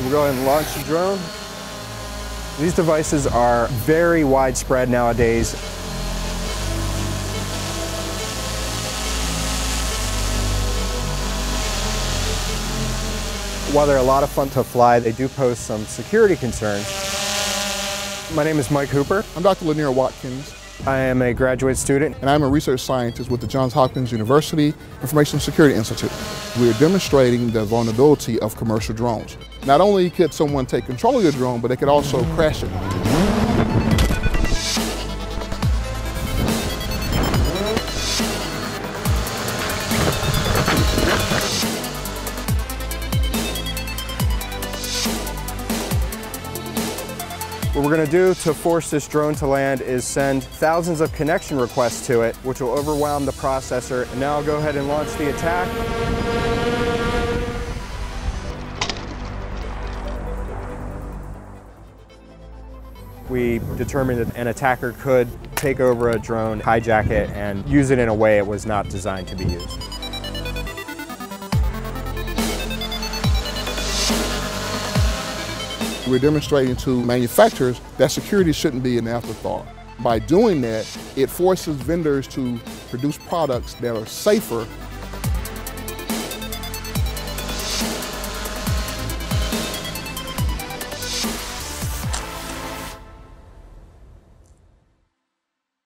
We'll go ahead and launch the drone. These devices are very widespread nowadays. While they're a lot of fun to fly, they do pose some security concerns. My name is Mike Hooper. I'm Dr. Lanier Watkins. I am a graduate student. And I'm a research scientist with the Johns Hopkins University Information Security Institute. We are demonstrating the vulnerability of commercial drones. Not only could someone take control of your drone, but they could also crash it. What we're going to do to force this drone to land is send thousands of connection requests to it, which will overwhelm the processor. And now I'll go ahead and launch the attack. We determined that an attacker could take over a drone, hijack it, and use it in a way it was not designed to be used. We're demonstrating to manufacturers that security shouldn't be an afterthought. By doing that, it forces vendors to produce products that are safer